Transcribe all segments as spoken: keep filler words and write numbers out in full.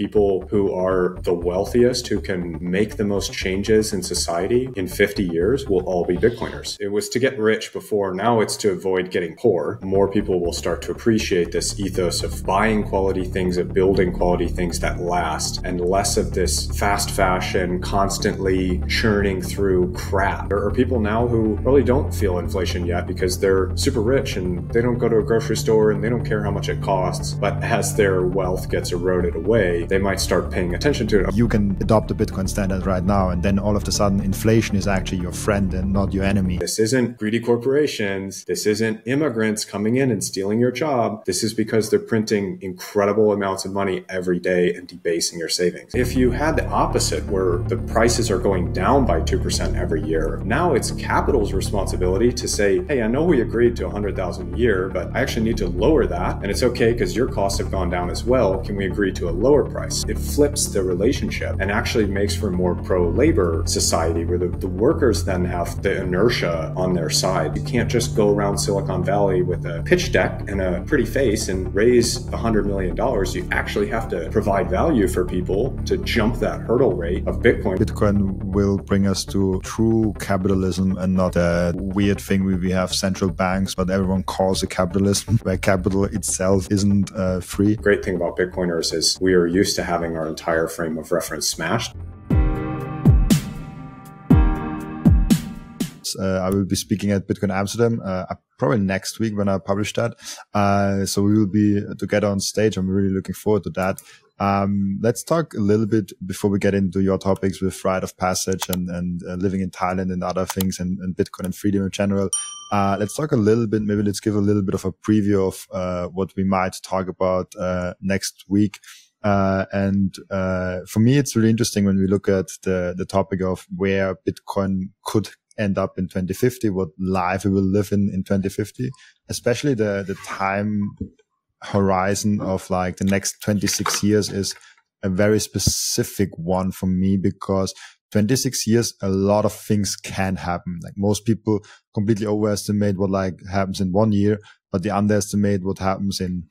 people who are the wealthiest, who can make the most changes in society in fifty years, will all be Bitcoiners. It was to get rich before, now it's to avoid getting poor. More people will start to appreciate this ethos of buying quality things, of building quality things that last, and less of this fast fashion, constantly churning through crap. There are people now who probably don't feel inflation yet because they're super rich and they don't go to a grocery store and they don't care how much it costs. But as their wealth gets eroded away, they might start paying attention to it. You can adopt the Bitcoin standard right now, and then all of a sudden inflation is actually your friend and not your enemy. This isn't greedy corporations. This isn't immigrants coming in and stealing your job. This is because they're printing incredible amounts of money every day and debasing your savings. If you had the opposite, where the prices are going down by two percent every year, now it's capital's responsibility to say, hey, I know we agreed to one hundred thousand a year, but I actually need to lower that. And it's okay because your costs have gone down as well. Can we agree to a lower price? It flips the relationship and actually makes for more pro-labor society, where the, the workers then have the inertia on their side. You can't just go around Silicon Valley with a pitch deck and a pretty face and raise one hundred million dollars. You actually have to provide value for people to jump that hurdle rate of Bitcoin. Bitcoin will bring us to true capitalism and not a weird thing where we have central banks, but everyone calls it capitalism, where capital itself isn't uh, free. The great thing about Bitcoiners is we are used to having our entire frame of reference smashed. Uh, I will be speaking at Bitcoin Amsterdam uh, probably next week when I publish that. Uh, so we will be together on stage. I'm really looking forward to that. Um, let's talk a little bit before we get into your topics with Rite of Passage and, and uh, living in Thailand and other things, and, and Bitcoin and freedom in general. Uh, let's talk a little bit, maybe let's give a little bit of a preview of uh, what we might talk about uh, next week. Uh, and, uh, for me, it's really interesting when we look at the, the topic of where Bitcoin could end up in twenty fifty, what life we will live in in twenty fifty, especially the, the time horizon of like the next twenty-six years is a very specific one for me, because twenty-six years, a lot of things can happen. Like most people completely overestimate what like happens in one year, but they underestimate what happens in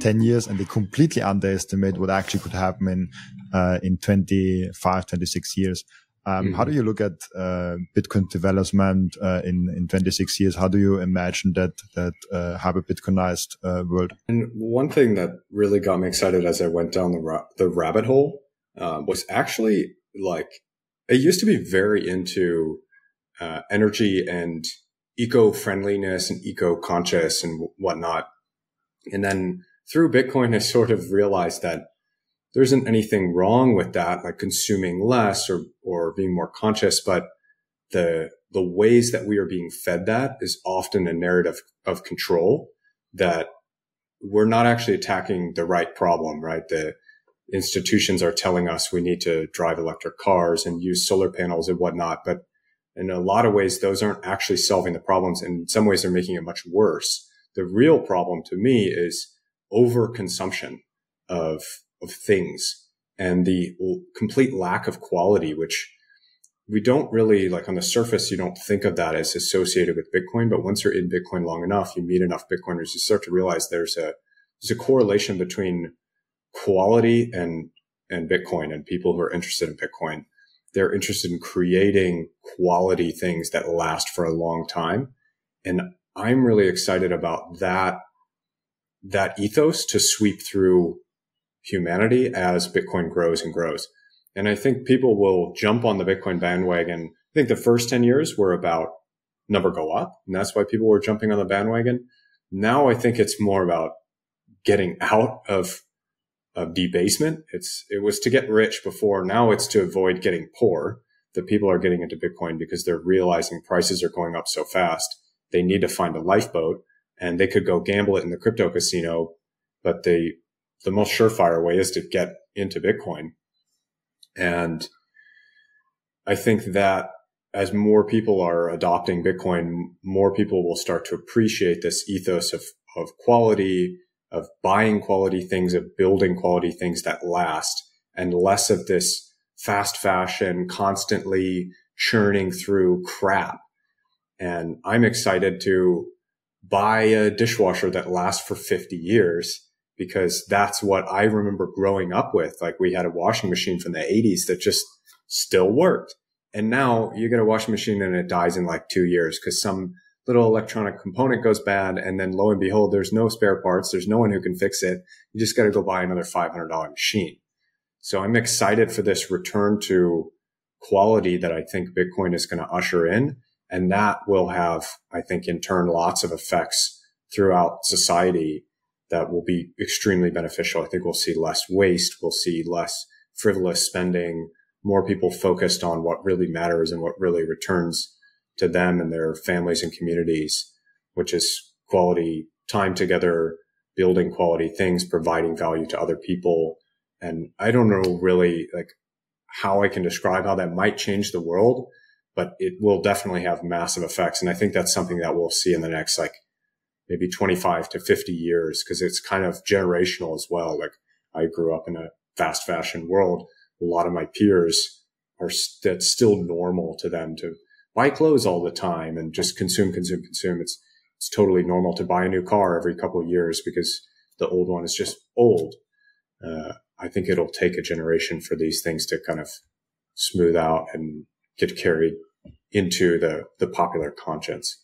ten years, and they completely underestimate what actually could happen in, uh, in twenty-five, twenty-six years. Um, mm-hmm. How do you look at uh, Bitcoin development uh, in, in twenty-six years? How do you imagine that that uh, have a Bitcoinized uh, world? And one thing that really got me excited as I went down the, ra the rabbit hole uh, was actually, like, I used to be very into uh, energy and eco-friendliness and eco-conscious and whatnot. And then through Bitcoin, I sort of realized that there isn't anything wrong with that, like consuming less or, or being more conscious, but the, the ways that we are being fed that is often a narrative of control, that we're not actually attacking the right problem, right? The institutions are telling us we need to drive electric cars and use solar panels and whatnot, but in a lot of ways, those aren't actually solving the problems. And in some ways, they're making it much worse. The real problem to me is overconsumption of of things and the complete lack of quality, which we don't really, like, on the surface, you don't think of that as associated with Bitcoin. But once you're in Bitcoin long enough, you meet enough Bitcoiners, you start to realize there's a, there's a correlation between quality and, and Bitcoin, and people who are interested in Bitcoin. They're interested in creating quality things that last for a long time. And I'm really excited about that, that ethos to sweep through humanity as Bitcoin grows and grows. And I think people will jump on the Bitcoin bandwagon. I think the first ten years were about number go up, and that's why people were jumping on the bandwagon. Now I think it's more about getting out of, of debasement. It's, it was to get rich before. Now it's to avoid getting poor. The people are getting into Bitcoin because they're realizing prices are going up so fast. They need to find a lifeboat, and they could go gamble it in the crypto casino, but they, the most surefire way is to get into Bitcoin. And I think that as more people are adopting Bitcoin, more people will start to appreciate this ethos of, of quality, of buying quality things, of building quality things that last, and less of this fast fashion, constantly churning through crap. And I'm excited to buy a dishwasher that lasts for fifty years because that's what I remember growing up with. Like, we had a washing machine from the eighties that just still worked. And now you get a washing machine and it dies in like two years because some little electronic component goes bad. And then lo and behold, there's no spare parts. There's no one who can fix it. You just got to go buy another five hundred dollar machine. So I'm excited for this return to quality that I think Bitcoin is going to usher in. And that will have, I think, in turn, lots of effects throughout society that will be extremely beneficial. I think we'll see less waste. We'll see less frivolous spending, more people focused on what really matters and what really returns to them and their families and communities, which is quality time together, building quality things, providing value to other people. And I don't know really like how I can describe how that might change the world, but it will definitely have massive effects. And I think that's something that we'll see in the next, like, maybe twenty-five to fifty years, because it's kind of generational as well. Like, I grew up in a fast fashion world. A lot of my peers are st- that's still normal to them to buy clothes all the time and just consume, consume, consume. It's, it's totally normal to buy a new car every couple of years because the old one is just old. Uh, I think it'll take a generation for these things to kind of smooth out and get carried into the, the popular conscience.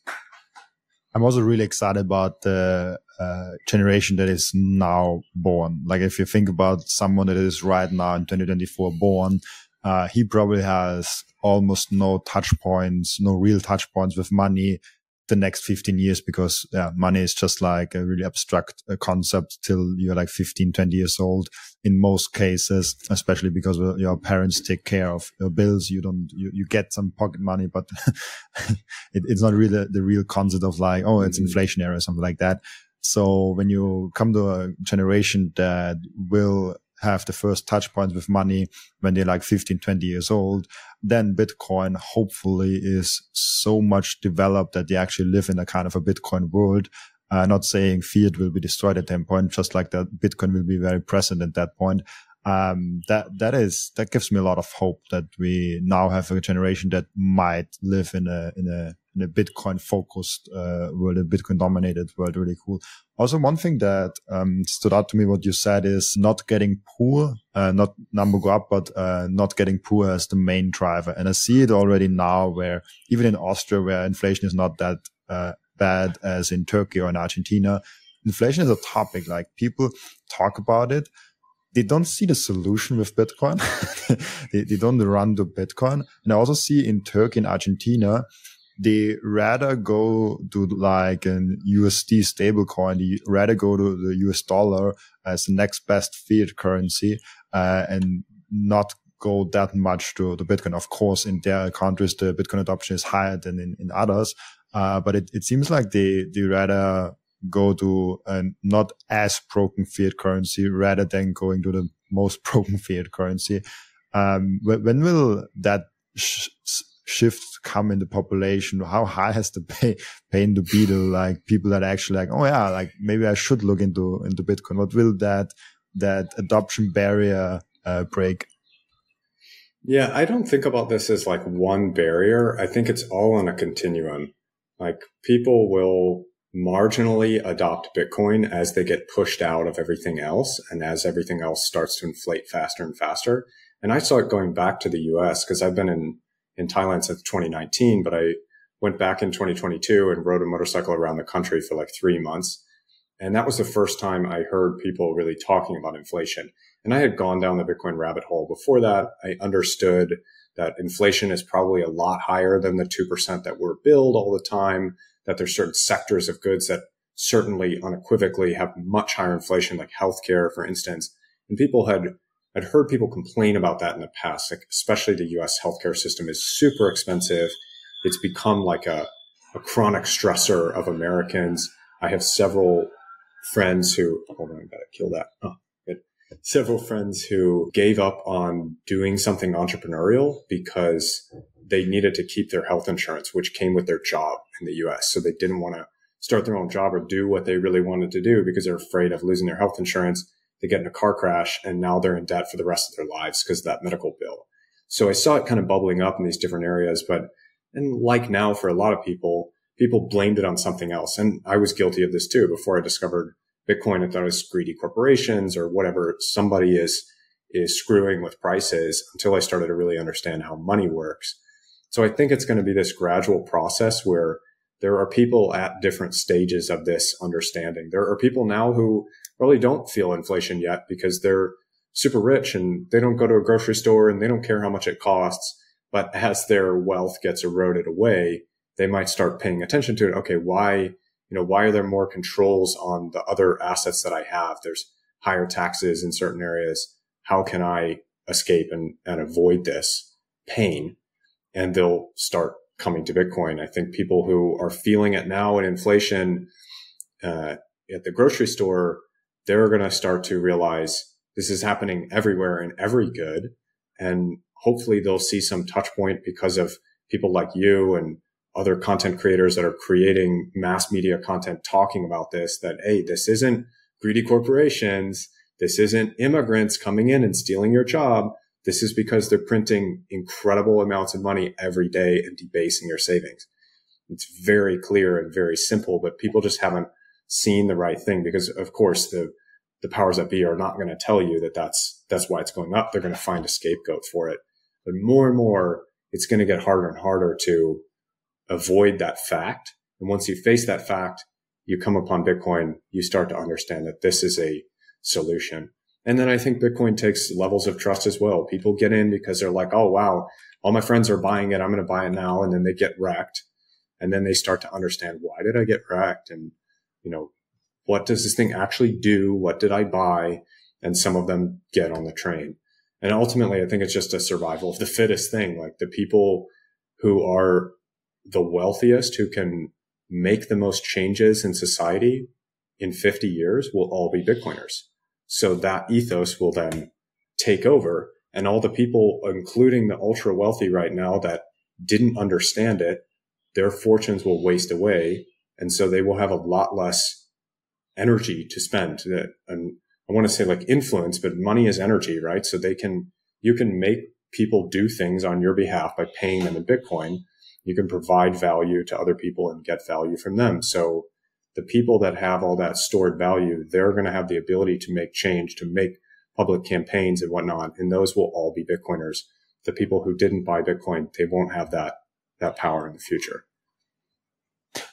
I'm also really excited about the uh, generation that is now born. Like, if you think about someone that is right now in twenty twenty-four born, uh, he probably has almost no touch points, no real touch points with money the next fifteen years, because yeah, money is just like a really abstract uh, concept till you're like fifteen, twenty years old in most cases, especially because your parents take care of your bills. You don't, you, you get some pocket money, but it, it's not really the real concept of like, oh, it's inflationary or something like that. So when you come to a generation that will have the first touch points with money when they're like fifteen, twenty years old, then Bitcoin hopefully is so much developed that they actually live in a kind of a Bitcoin world. Uh, not saying fiat will be destroyed at that point, just like that Bitcoin will be very present at that point. Um, that, that is, that gives me a lot of hope that we now have a generation that might live in a, in a, in a Bitcoin focused, uh, world, a Bitcoin dominated world. Really cool. Also, one thing that, um, stood out to me, what you said is not getting poor, uh, not number go up, but, uh, not getting poor as the main driver. And I see it already now where even in Austria, where inflation is not that, uh, bad as in Turkey or in Argentina, inflation is a topic. Like, people talk about it. They don't see the solution with Bitcoin. they, they don't run to Bitcoin. And I also see in Turkey and Argentina, they rather go to like an U S D stablecoin. They rather go to the U S dollar as the next best fiat currency, uh, and not go that much to the Bitcoin. Of course, in their countries, the Bitcoin adoption is higher than in, in others. Uh, but it, it seems like they, they rather go to a not as broken fiat currency rather than going to the most broken fiat currency. Um, when will that sh- shift come in the population? How high has the pay, pain to be to like people that are actually like, oh yeah, like maybe I should look into, into Bitcoin? What will that, that adoption barrier, uh, break? Yeah, I don't think about this as like one barrier. I think it's all on a continuum. Like, people will marginally adopt Bitcoin as they get pushed out of everything else and as everything else starts to inflate faster and faster. And I saw it going back to the U S because I've been in, in Thailand since twenty nineteen, but I went back in twenty twenty-two and rode a motorcycle around the country for like three months. And that was the first time I heard people really talking about inflation. And I had gone down the Bitcoin rabbit hole before that. I understood that inflation is probably a lot higher than the two percent that we're billed all the time, that there's certain sectors of goods that certainly unequivocally have much higher inflation, like healthcare, for instance. And people had, I'd heard people complain about that in the past, like especially the U S healthcare system is super expensive. It's become like a, a chronic stressor of Americans. I have several friends who, hold on, I gotta kill that. Oh, good. Several friends who gave up on doing something entrepreneurial because they needed to keep their health insurance, which came with their job in the U S. So they didn't want to start their own job or do what they really wanted to do because they're afraid of losing their health insurance. They get in a car crash and now they're in debt for the rest of their lives because of that medical bill. So I saw it kind of bubbling up in these different areas. But and like now for a lot of people, people blamed it on something else. And I was guilty of this too before I discovered Bitcoin at those greedy corporations or whatever somebody is is screwing with prices until I started to really understand how money works. So I think it's going to be this gradual process where there are people at different stages of this understanding. There are people now who really don't feel inflation yet because they're super rich and they don't go to a grocery store and they don't care how much it costs. But as their wealth gets eroded away, they might start paying attention to it. Okay, why, you know, why are there more controls on the other assets that I have? There's higher taxes in certain areas. How can I escape and, and avoid this pain? And they'll start coming to Bitcoin. I think people who are feeling it now in inflation uh, at the grocery store, they're going to start to realize this is happening everywhere in every good. And hopefully they'll see some touch point because of people like you and other content creators that are creating mass media content talking about this, that, hey, this isn't greedy corporations. This isn't immigrants coming in and stealing your job. This is because they're printing incredible amounts of money every day and debasing your savings. It's very clear and very simple, but people just haven't seen the right thing because, of course, the the powers that be are not going to tell you that that's that's why it's going up. They're going to find a scapegoat for it. But more and more, it's going to get harder and harder to avoid that fact. And once you face that fact, you come upon Bitcoin, you start to understand that this is a solution. And then I think Bitcoin takes levels of trust as well. People get in because they're like, oh, wow, all my friends are buying it. I'm going to buy it now. And then they get wrecked. And then they start to understand, why did I get wrecked? And, you know, what does this thing actually do? What did I buy? And some of them get on the train. And ultimately, I think it's just a survival of the fittest thing. Like the people who are the wealthiest, who can make the most changes in society in fifty years will all be Bitcoiners. So that ethos will then take over, and all the people, including the ultra wealthy right now that didn't understand it, their fortunes will waste away. And so they will have a lot less energy to spend. And I want to say like influence, but money is energy, right? So they can, you can make people do things on your behalf by paying them in Bitcoin. You can provide value to other people and get value from them. So the people that have all that stored value, they're going to have the ability to make change, to make public campaigns and whatnot. And those will all be Bitcoiners. The people who didn't buy Bitcoin, they won't have that, that power in the future.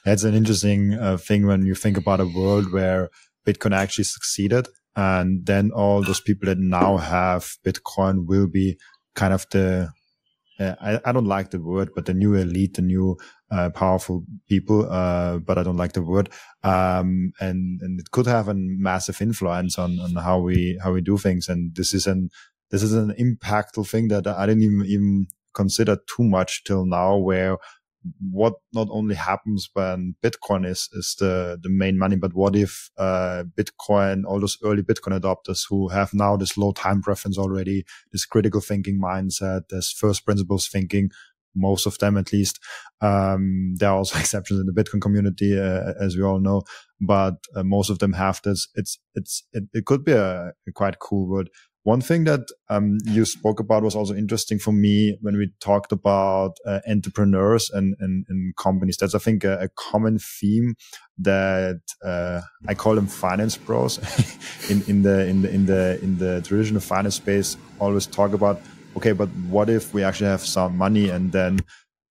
That's an interesting uh, thing when you think about a world where Bitcoin actually succeeded. And then all those people that now have Bitcoin will be kind of the, uh, I, I don't like the word, but the new elite, the new Uh, powerful people, uh, but I don't like the word. Um, and, and it could have a massive influence on, on how we, how we do things. And this is an, this is an impactful thing that I didn't even, even consider too much till now, where what not only happens when Bitcoin is, is the, the main money, but what if, uh, Bitcoin, all those early Bitcoin adopters who have now this low time preference already, this critical thinking mindset, this first principles thinking, most of them at least. Um, there are also exceptions in the Bitcoin community, uh, as we all know, but uh, most of them have this. It's, it's, it, it could be a, a quite cool word. One thing that um, you spoke about was also interesting for me when we talked about uh, entrepreneurs and, and, and companies. That's, I think, a, a common theme that uh, I call them finance bros in, in the, in the, in the, in the traditional finance space always talk about. Okay, but what if we actually have some money and then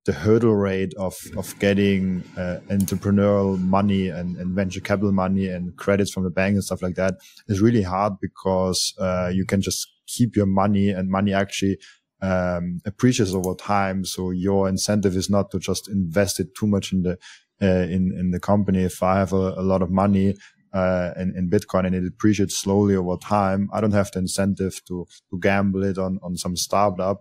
the hurdle rate of, of getting uh, entrepreneurial money and, and venture capital money and credits from the bank and stuff like that is really hard because uh, you can just keep your money and money actually um, appreciates over time. So your incentive is not to just invest it too much in the, uh, in, in the company. If I have a, a lot of money, Uh, in, in Bitcoin and it appreciates slowly over time, I don't have the incentive to, to gamble it on, on some startup.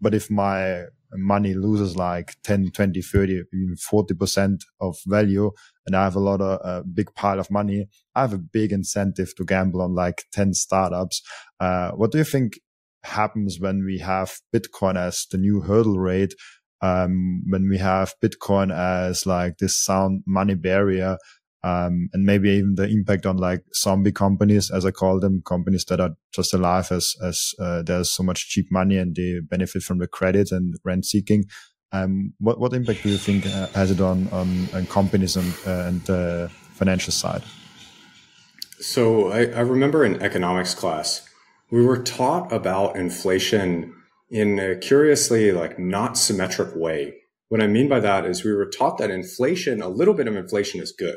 But if my money loses like ten, twenty, thirty, even forty percent of value, and I have a lot of a uh, big pile of money, I have a big incentive to gamble on like ten startups. Uh, what do you think happens when we have Bitcoin as the new hurdle rate? Um, when we have Bitcoin as like this sound money barrier, Um, and maybe even the impact on like zombie companies, as I call them, companies that are just alive as, as uh, there's so much cheap money and they benefit from the credit and rent seeking. Um, what, what impact do you think uh, has it on, on, on companies and, uh, and the financial side? So I, I remember in economics class, we were taught about inflation in a curiously like not symmetric way. What I mean by that is we were taught that inflation, a little bit of inflation is good,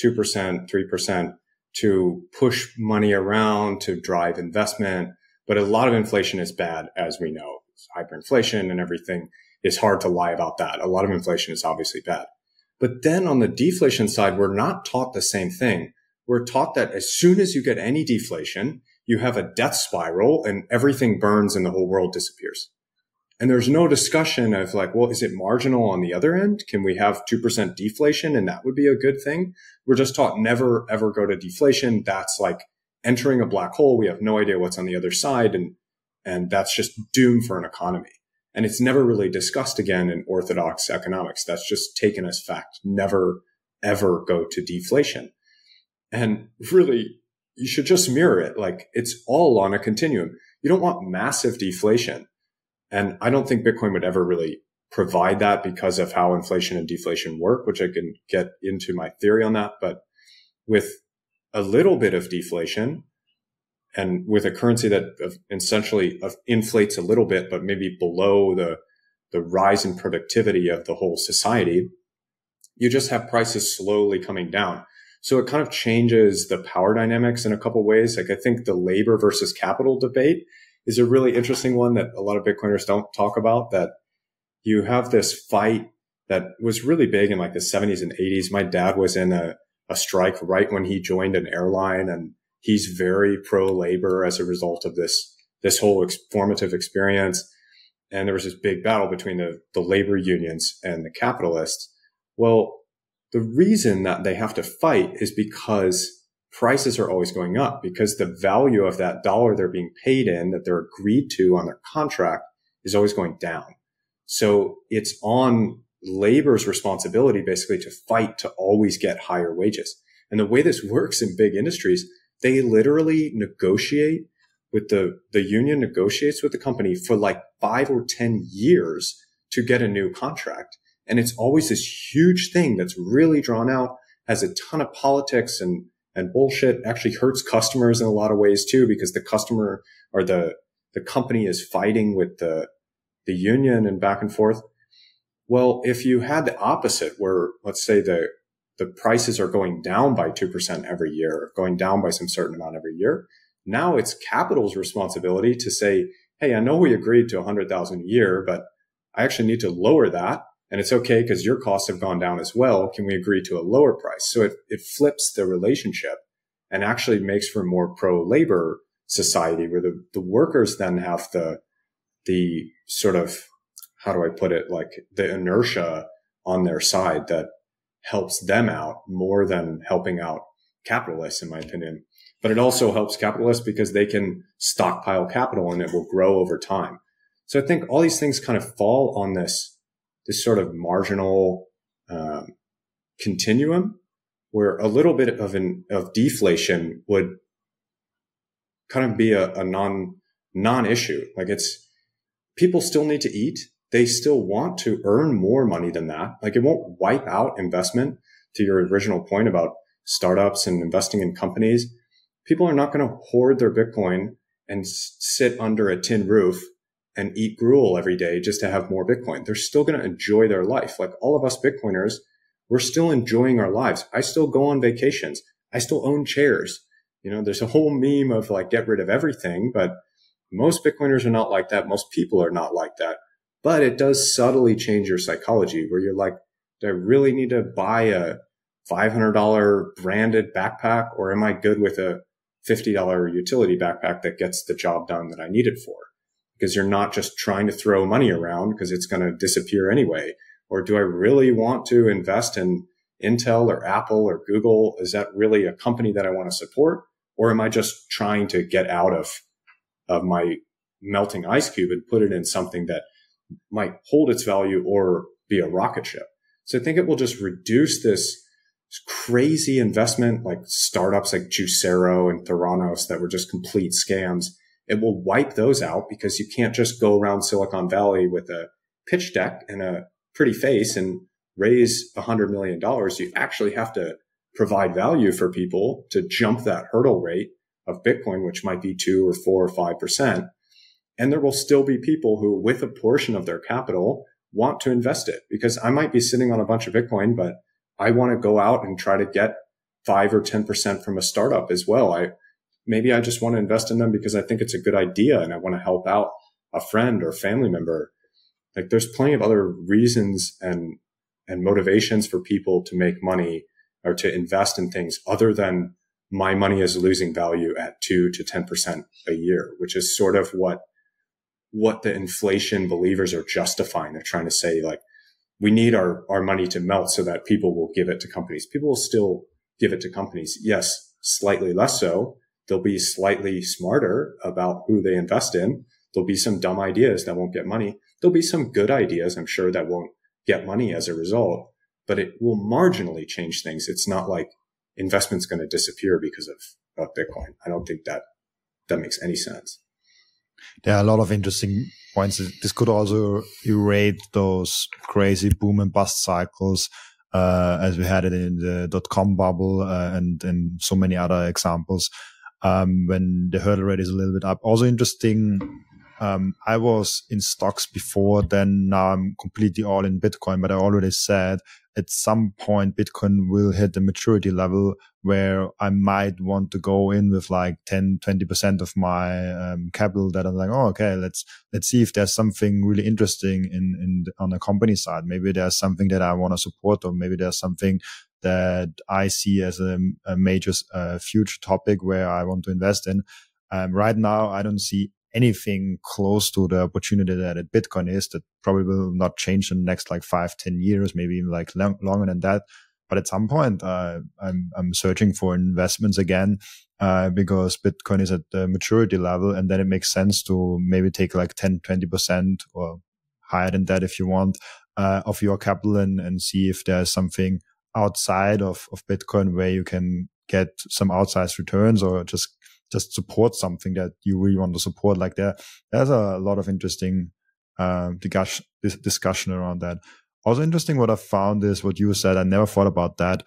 two percent, three percent, to push money around, to drive investment. But a lot of inflation is bad, as we know. It's hyperinflation and everything. It's hard to lie about that. A lot of inflation is obviously bad. But then on the deflation side, we're not taught the same thing. We're taught that as soon as you get any deflation, you have a death spiral and everything burns and the whole world disappears. And there's no discussion of like, well, is it marginal on the other end? Can we have two percent deflation and that would be a good thing? We're just taught never, ever go to deflation. That's like entering a black hole. We have no idea what's on the other side. And, and that's just doom for an economy. And it's never really discussed again in orthodox economics. That's just taken as fact. Never, ever go to deflation. And really, you should just mirror it. Like, it's all on a continuum. You don't want massive deflation. And I don't think Bitcoin would ever really provide that because of how inflation and deflation work, which I can get into my theory on that. But with a little bit of deflation and with a currency that essentially inflates a little bit, but maybe below the, the rise in productivity of the whole society, you just have prices slowly coming down. So it kind of changes the power dynamics in a couple of ways. Like, I think the labor versus capital debate is a really interesting one that a lot of Bitcoiners don't talk about, that you have this fight that was really big in like the seventies and eighties. My dad was in a, a strike right when he joined an airline, and he's very pro-labor as a result of this, this whole ex- formative experience. And there was this big battle between the, the labor unions and the capitalists. Well, the reason that they have to fight is because prices are always going up, because the value of that dollar they're being paid in, that they're agreed to on their contract, is always going down. So it's on labor's responsibility basically to fight to always get higher wages. And the way this works in big industries, they literally negotiate with the, the union negotiates with the company for like five or ten years to get a new contract. And it's always this huge thing that's really drawn out, has a ton of politics and And bullshit. Actually hurts customers in a lot of ways too, because the customer or the, the company is fighting with the, the union and back and forth. Well, if you had the opposite where, let's say the, the prices are going down by two percent every year, going down by some certain amount every year. Now it's capital's responsibility to say, hey, I know we agreed to a hundred thousand a year, but I actually need to lower that. And it's okay because your costs have gone down as well. Can we agree to a lower price? So it, it flips the relationship and actually makes for a more pro-labor society where the, the workers then have the, the sort of, how do I put it? Like the inertia on their side that helps them out more than helping out capitalists, in my opinion. But it also helps capitalists because they can stockpile capital and it will grow over time. So I think all these things kind of fall on this this sort of marginal um, continuum where a little bit of an of deflation would kind of be a, a non non-issue. Like, it's, people still need to eat. They still want to earn more money than that. Like, it won't wipe out investment. To your original point about startups and investing in companies, people are not going to hoard their Bitcoin and s- sit under a tin roof and eat gruel every day just to have more Bitcoin. They're still going to enjoy their life. Like, all of us Bitcoiners, we're still enjoying our lives. I still go on vacations. I still own chairs. You know, there's a whole meme of like, get rid of everything, but most Bitcoiners are not like that. Most people are not like that, but it does subtly change your psychology where you're like, do I really need to buy a five hundred dollars branded backpack, or am I good with a fifty dollars utility backpack that gets the job done that I need it for? Because you're not just trying to throw money around because it's going to disappear anyway. Or do I really want to invest in Intel or Apple or Google? Is that really a company that I want to support? Or am I just trying to get out of, of my melting ice cube and put it in something that might hold its value or be a rocket ship? So I think it will just reduce this crazy investment, like startups like Juicero and Theranos that were just complete scams. It will wipe those out because you can't just go around Silicon Valley with a pitch deck and a pretty face and raise a hundred million dollars. You actually have to provide value for people to jump that hurdle rate of Bitcoin, which might be two or four or five percent. And there will still be people who, with a portion of their capital, want to invest it, because I might be sitting on a bunch of Bitcoin, but I want to go out and try to get five or ten percent from a startup as well. I, maybe I just want to invest in them because I think it's a good idea and I want to help out a friend or family member. Like, there's plenty of other reasons and, and motivations for people to make money or to invest in things other than my money is losing value at two to ten percent a year, which is sort of what what the inflation believers are justifying. They're trying to say, like, we need our, our money to melt so that people will give it to companies. People will still give it to companies. Yes, slightly less so. They'll be slightly smarter about who they invest in. There'll be some dumb ideas that won't get money. There'll be some good ideas, I'm sure, that won't get money as a result, but it will marginally change things. It's not like investment's going to disappear because of, of Bitcoin. I don't think that that makes any sense. There are a lot of interesting points. This could also erase those crazy boom and bust cycles, uh, as we had it in the dot-com bubble uh, and, and so many other examples, um, when the hurdle rate is a little bit up. Also interesting, um, I was in stocks before then. Now I'm completely all in Bitcoin, but I already said at some point Bitcoin will hit the maturity level where I might want to go in with like ten, twenty percent of my um, capital that I'm like, oh, okay, let's, let's see if there's something really interesting in, in, on the company side. Maybe there's something that I want to support, or maybe there's something that I see as a, a major uh, future topic where I want to invest in. Um, right now, I don't see anything close to the opportunity that it Bitcoin is. That probably will not change in the next like five, ten years, maybe even like long, longer than that. But at some point, uh, I'm, I'm searching for investments again, uh, because Bitcoin is at the maturity level, and then it makes sense to maybe take like ten, twenty percent or higher than that if you want, uh, of your capital, and, and see if there's something outside of, of Bitcoin where you can get some outsized returns, or just just support something that you really want to support. Like there, there's a lot of interesting uh, discussion around that. Also interesting what I found is what you said. I never thought about that.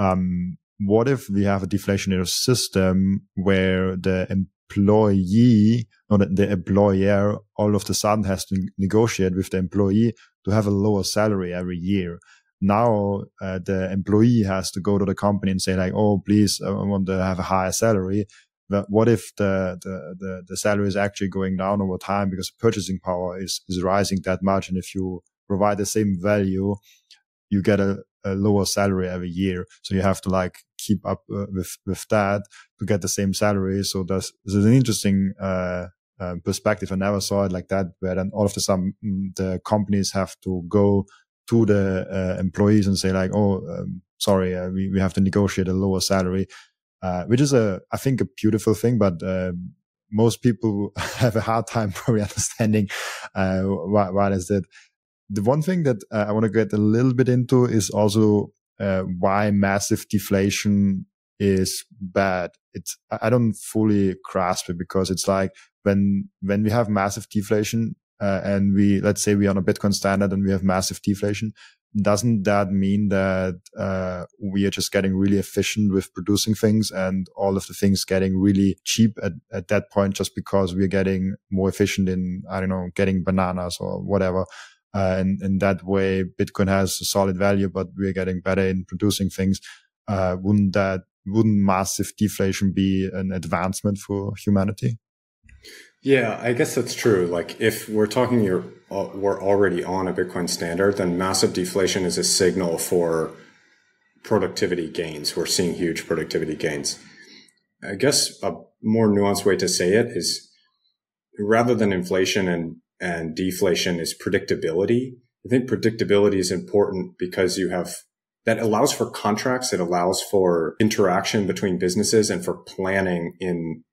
Um, what if we have a deflationary system where the employee, or the employer, all of a sudden has to negotiate with the employee to have a lower salary every year? Now uh, the employee has to go to the company and say like, oh, please, I want to have a higher salary. But what if the, the, the, the salary is actually going down over time because purchasing power is, is rising that much? And if you provide the same value, you get a, a lower salary every year. So you have to like keep up uh, with, with that to get the same salary. So that's, this is an interesting uh, uh, perspective. I never saw it like that, where then all of a sudden the companies have to go to the uh, employees and say like, oh, um, sorry, uh, we, we have to negotiate a lower salary. Uh, which is a, I think, a beautiful thing, but uh, most people have a hard time probably understanding uh, why, why is that. The one thing that uh, I want to get a little bit into is also uh, why massive deflation is bad. It's, I don't fully grasp it, because it's like when when we have massive deflation uh, and we, let's say we're on a Bitcoin standard and we have massive deflation, doesn't that mean that uh, we are just getting really efficient with producing things, and all of the things getting really cheap at, at that point, just because we're getting more efficient in, I don't know, getting bananas or whatever. Uh, and in that way, Bitcoin has a solid value, but we're getting better in producing things. Uh, wouldn't that, wouldn't massive deflation be an advancement for humanity? Yeah, I guess that's true. Like, if we're talking, you're, uh, we're already on a Bitcoin standard, then massive deflation is a signal for productivity gains. We're seeing huge productivity gains. I guess a more nuanced way to say it is, rather than inflation and, and deflation, is predictability. I think predictability is important because you have, that allows for contracts. It allows for interaction between businesses and for planning in,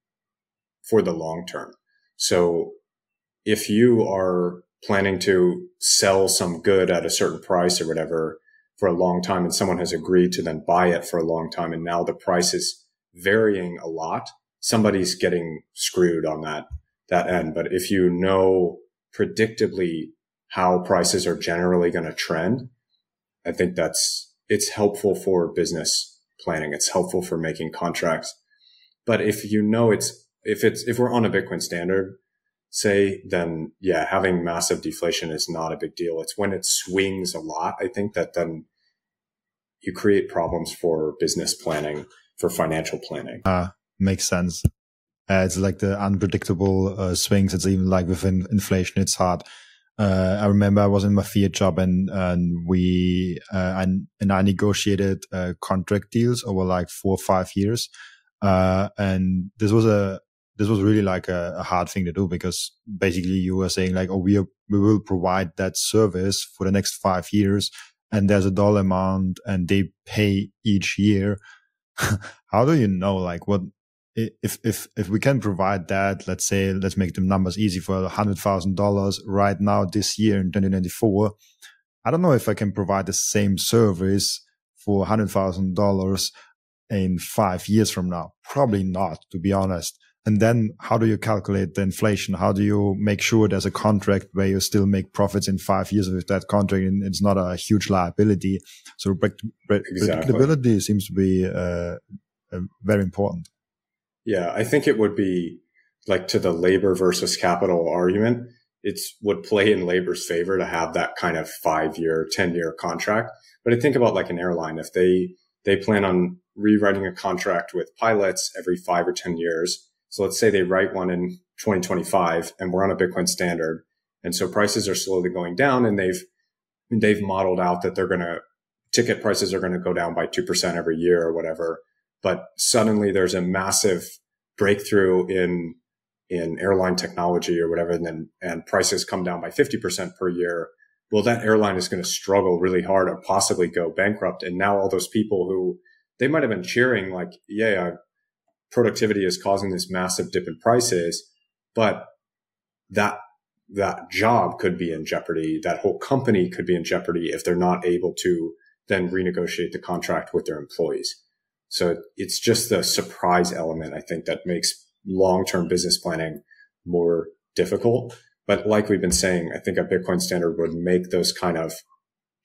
for the long term. So if you are planning to sell some good at a certain price or whatever for a long time, and someone has agreed to then buy it for a long time, and now the price is varying a lot, somebody's getting screwed on that, that end. But if you know predictably how prices are generally going to trend, I think that's, it's helpful for business planning. It's helpful for making contracts. But if you know it's, if it's, if we're on a Bitcoin standard, say, then yeah, having massive deflation is not a big deal. It's when it swings a lot, I think, that then you create problems for business planning, for financial planning. Ah, makes sense. Uh, it's like the unpredictable uh, swings. It's even like within inflation, it's hard. Uh, I remember I was in my fiat job and, and we, uh, and, and I negotiated, uh, contract deals over like four or five years. Uh, and this was a, this was really like a, a hard thing to do, because basically you were saying like, oh, we are, we will provide that service for the next five years and there's a dollar amount and they pay each year. How do you know, like what, If, if, if we can provide that, let's say, let's make the numbers easy, for one hundred thousand dollars right now this year in twenty twenty-four, I don't know if I can provide the same service for one hundred thousand dollars in five years from now. Probably not, to be honest. And then how do you calculate the inflation? How do you make sure there's a contract where you still make profits in five years with that contract and it's not a huge liability? So exactly. Predictability seems to be uh, very important. Yeah, I think it would be like, to the labor versus capital argument, it's would play in labor's favor to have that kind of five year, ten year contract. But I think about like an airline, if they, they plan on rewriting a contract with pilots every five or ten years. So let's say they write one in twenty twenty-five and we're on a Bitcoin standard. And so prices are slowly going down, and they've, they've modeled out that they're going to, ticket prices are going to go down by two percent every year or whatever. But suddenly there's a massive breakthrough in, in airline technology or whatever. And then, and prices come down by fifty percent per year. Well, that airline is going to struggle really hard or possibly go bankrupt. And now all those people who they might have been cheering, like, yeah, productivity is causing this massive dip in prices, but that, that job could be in jeopardy. That whole company could be in jeopardy if they're not able to then renegotiate the contract with their employees. So it's just the surprise element, I think, that makes long-term business planning more difficult. But like we've been saying, I think a Bitcoin standard would make those kind of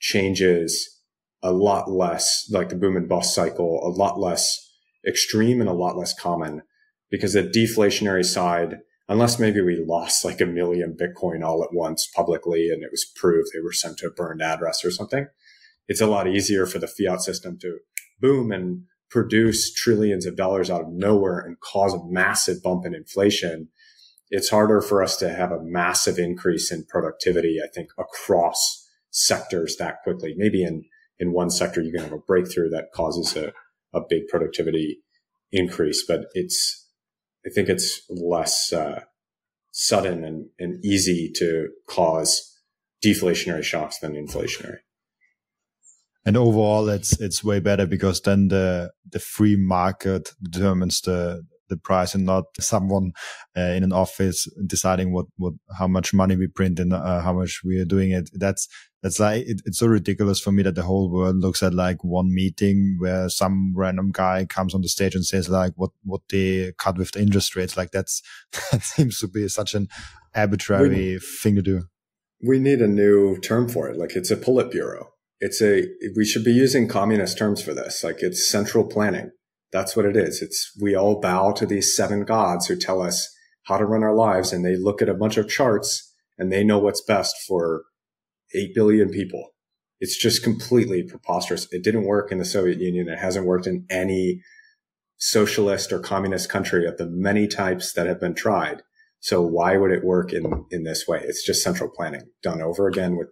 changes a lot less, like the boom and bust cycle, a lot less extreme and a lot less common, because the deflationary side, unless maybe we lost like a million Bitcoin all at once publicly and it was proved they were sent to a burned address or something, it's a lot easier for the fiat system to boom and produce trillions of dollars out of nowhere and cause a massive bump in inflation. It's harder for us to have a massive increase in productivity, I think, across sectors that quickly. Maybe in, in one sector, you can have a breakthrough that causes a, a big productivity increase, but it's, I think it's less uh, sudden and, and easy to cause deflationary shocks than inflationary. And overall, it's, it's way better, because then the, the free market determines the, the price, and not someone uh, in an office deciding what, what, how much money we print and uh, how much we are doing it. That's, that's like, it, it's so ridiculous for me that the whole world looks at like one meeting where some random guy comes on the stage and says like what, what they cut with the interest rates. Like that's, that seems to be such an arbitrary we, thing to do. We need a new term for it. Like it's a Politburo. It's a, we should be using communist terms for this. Like it's central planning. That's what it is. It's, we all bow to these seven gods who tell us how to run our lives. And they look at a bunch of charts and they know what's best for eight billion people. It's just completely preposterous. It didn't work in the Soviet Union. It hasn't worked in any socialist or communist country of the many types that have been tried. So why would it work in, in this way? It's just central planning done over again with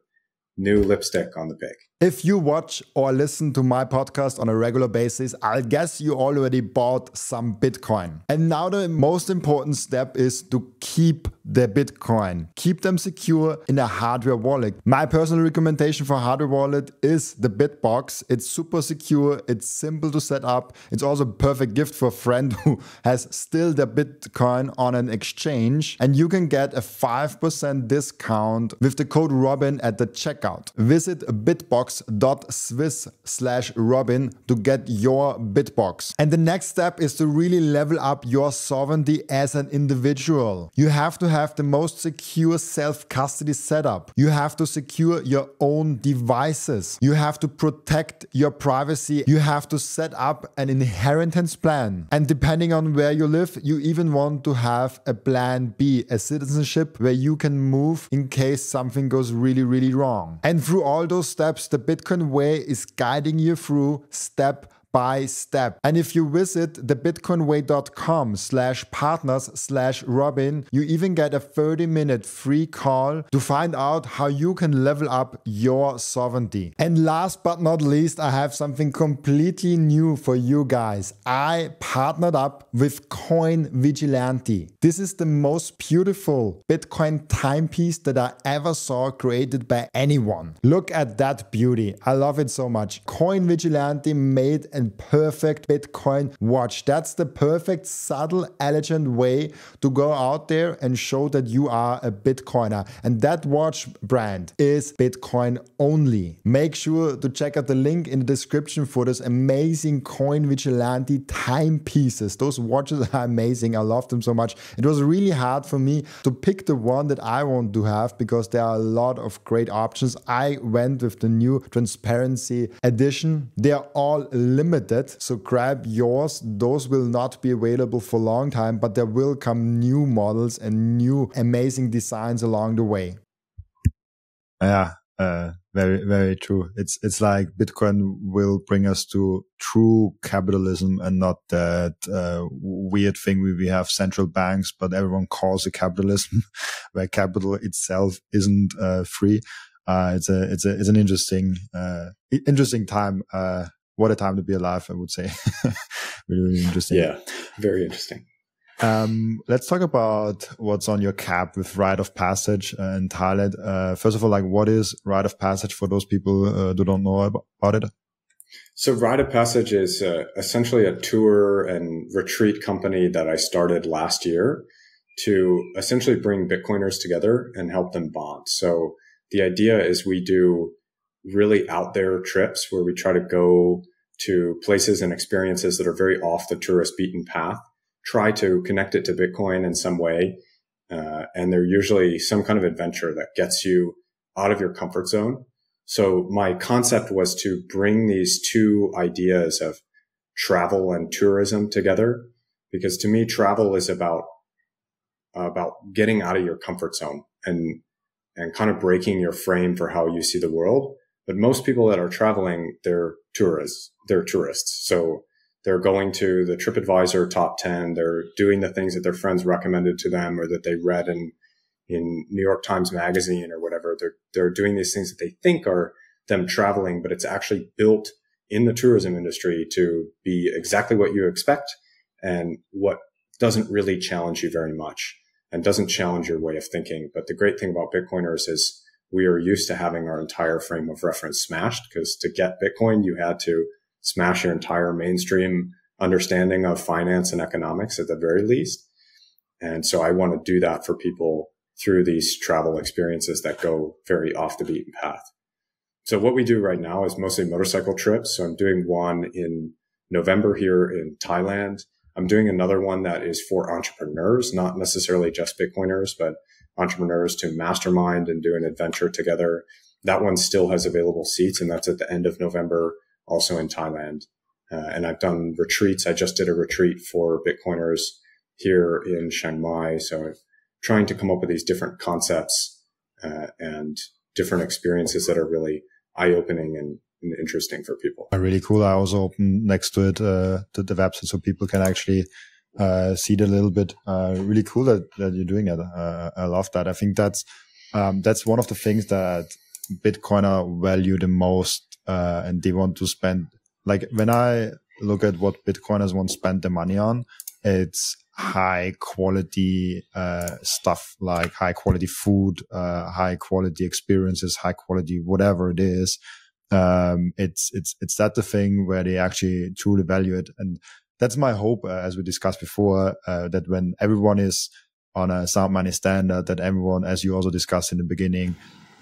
new lipstick on the pig. If you watch or listen to my podcast on a regular basis, I guess you already bought some Bitcoin. And now the most important step is to keep the Bitcoin. Keep them secure in a hardware wallet. My personal recommendation for hardware wallet is the BitBox. It's super secure. It's simple to set up. It's also a perfect gift for a friend who has still their Bitcoin on an exchange. And you can get a five percent discount with the code Robin at the checkout. Visit bitbox dot swiss slash Robin to get your BitBox. And the next step is to really level up your sovereignty as an individual. You have to have the most secure self-custody setup. You have to secure your own devices. You have to protect your privacy. You have to set up an inheritance plan. And depending on where you live, you even want to have a plan B, a citizenship where you can move in case something goes really, really wrong. And through all those steps, the Bitcoin Way is guiding you through step by step. And if you visit thebitcoinway.com slash partners slash Robin, you even get a thirty minute free call to find out how you can level up your sovereignty. And last but not least, I have something completely new for you guys. I partnered up with CoinVigilante. This is the most beautiful Bitcoin timepiece that I ever saw created by anyone. Look at that beauty. I love it so much. CoinVigilante made an perfect Bitcoin watch. That's the perfect, subtle, elegant way to go out there and show that you are a Bitcoiner. And that watch brand is Bitcoin only. Make sure to check out the link in the description for this amazing CoinVigilante timepieces. Those watches are amazing. I love them so much. It was really hard for me to pick the one that I want to have because there are a lot of great options. I went with the new Transparency Edition. They are all limited, so grab yours. Those will not be available for a long time, but there will come new models and new amazing designs along the way. Yeah, uh, very, very true. It's it's like Bitcoin will bring us to true capitalism and not that uh, weird thing where we have central banks, but everyone calls it capitalism, where capital itself isn't uh, free. Uh, it's a it's a it's an interesting uh, interesting time. Uh, What a time to be alive, I would say. Really, really interesting. Yeah, very interesting. Um, let's talk about what's on your cap with Ride of Passage uh, in Thailand. Uh, first of all, like, what is Ride of Passage for those people uh, who don't know about it? So Ride of Passage is uh, essentially a tour and retreat company that I started last year to essentially bring Bitcoiners together and help them bond. So the idea is we do really out there trips where we try to go to places and experiences that are very off the tourist beaten path, try to connect it to Bitcoin in some way. Uh, and they're usually some kind of adventure that gets you out of your comfort zone. So my concept was to bring these two ideas of travel and tourism together, because to me, travel is about, about getting out of your comfort zone and, and kind of breaking your frame for how you see the world. But most people that are traveling, they're tourists, they're tourists. So they're going to the TripAdvisor top ten. They're doing the things that their friends recommended to them or that they read in, in New York Times Magazine or whatever. They're, they're doing these things that they think are them traveling, but it's actually built in the tourism industry to be exactly what you expect and what doesn't really challenge you very much and doesn't challenge your way of thinking. But the great thing about Bitcoiners is we are used to having our entire frame of reference smashed, because to get Bitcoin, you had to smash your entire mainstream understanding of finance and economics at the very least. And so I want to do that for people through these travel experiences that go very off the beaten path. So what we do right now is mostly motorcycle trips. So I'm doing one in November here in Thailand. I'm doing another one that is for entrepreneurs, not necessarily just Bitcoiners, but entrepreneurs to mastermind and do an adventure together. That one still has available seats, and that's at the end of November, also in Thailand. Uh, and I've done retreats. I just did a retreat for Bitcoiners here in Chiang Mai. So I'm trying to come up with these different concepts uh, and different experiences that are really eye-opening and and interesting for people. Really cool. I also open next to it uh, the, the website so people can actually uh, see it a little bit. Uh, really cool that, that you're doing that. Uh, I love that. I think that's um, that's one of the things that Bitcoiner value the most, uh, and they want to spend. Like when I look at what Bitcoiners want to spend their money on, it's high quality uh, stuff, like high quality food, uh, high quality experiences, high quality whatever it is. Um, it's, it's, it's that the thing where they actually truly value it. And that's my hope, uh, as we discussed before, uh, that when everyone is on a sound money standard, that everyone, as you also discussed in the beginning,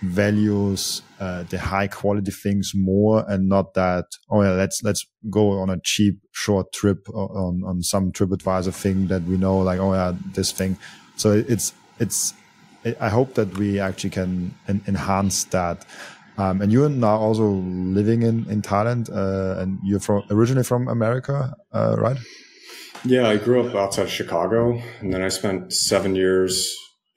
values, uh, the high quality things more, and not that, oh yeah, let's, let's go on a cheap short trip on, on some TripAdvisor thing that we know, like, oh yeah, this thing. So it's, it's, I hope that we actually can en enhance that. Um, and you're now also living in, in Thailand, uh, and you're from, originally from America, uh, right? Yeah, I grew up outside of Chicago, and then I spent seven years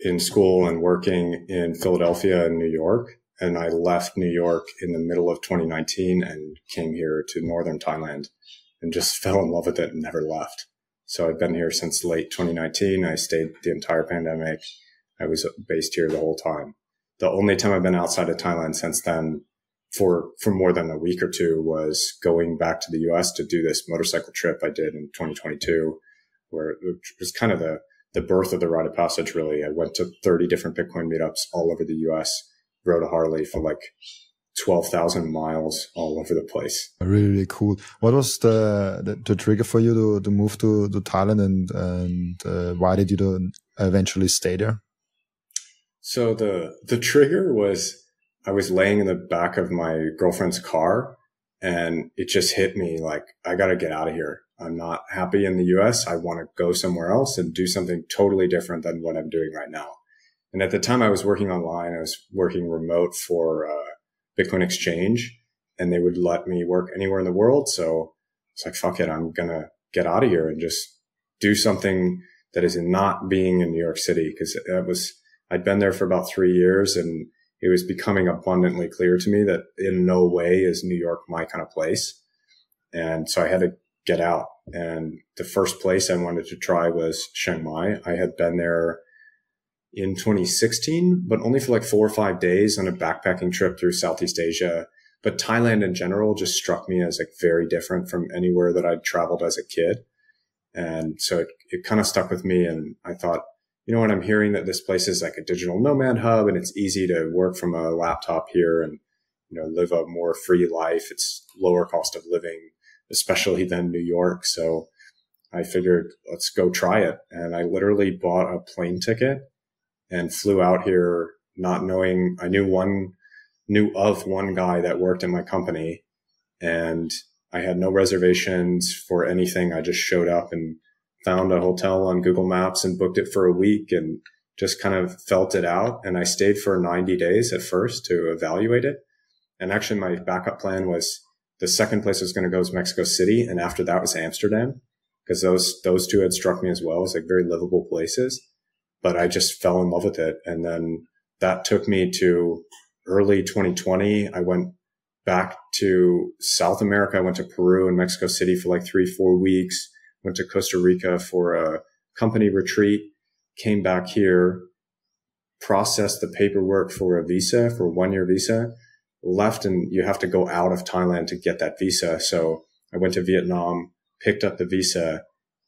in school and working in Philadelphia and New York. And I left New York in the middle of twenty nineteen and came here to northern Thailand and just fell in love with it and never left. So I've been here since late twenty nineteen. I stayed the entire pandemic. I was based here the whole time. The only time I've been outside of Thailand since then for, for more than a week or two was going back to the U S to do this motorcycle trip I did in twenty twenty-two, where it was kind of the, the birth of the Rite of Passage, really. I went to thirty different Bitcoin meetups all over the U S, rode a Harley for like twelve thousand miles all over the place. Really, really cool. What was the, the, the trigger for you to, to move to, to Thailand, and, and uh, why did you eventually stay there? So the, the trigger was I was laying in the back of my girlfriend's car, and it just hit me like, I got to get out of here. I'm not happy in the U S. I want to go somewhere else and do something totally different than what I'm doing right now. And at the time I was working online, I was working remote for uh, Bitcoin Exchange, and they would let me work anywhere in the world. So it's like, fuck it, I'm going to get out of here and just do something that is not being in New York City, because that was... I'd been there for about three years and it was becoming abundantly clear to me that in no way is New York my kind of place. And so I had to get out. And the first place I wanted to try was Chiang Mai. I had been there in twenty sixteen, but only for like four or five days on a backpacking trip through Southeast Asia. But Thailand in general just struck me as like very different from anywhere that I'd traveled as a kid. And so it, it kind of stuck with me. And I thought, you know, when I'm hearing that this place is like a digital nomad hub and it's easy to work from a laptop here and, you know, live a more free life, it's lower cost of living, especially than New York. So I figured, let's go try it. And I literally bought a plane ticket and flew out here, not knowing, I knew one, knew of one guy that worked in my company, and I had no reservations for anything. I just showed up and found a hotel on Google Maps and booked it for a week and just kind of felt it out. And I stayed for ninety days at first to evaluate it. And actually my backup plan was the second place I was going to go was Mexico City. And after that was Amsterdam, because those, those two had struck me as well as like very livable places, but I just fell in love with it. And then that took me to early twenty twenty. I went back to South America. I went to Peru and Mexico City for like three, four weeks. Went to Costa Rica for a company retreat, came back here, processed the paperwork for a visa, for a one-year visa, left, and you have to go out of Thailand to get that visa. So I went to Vietnam, picked up the visa,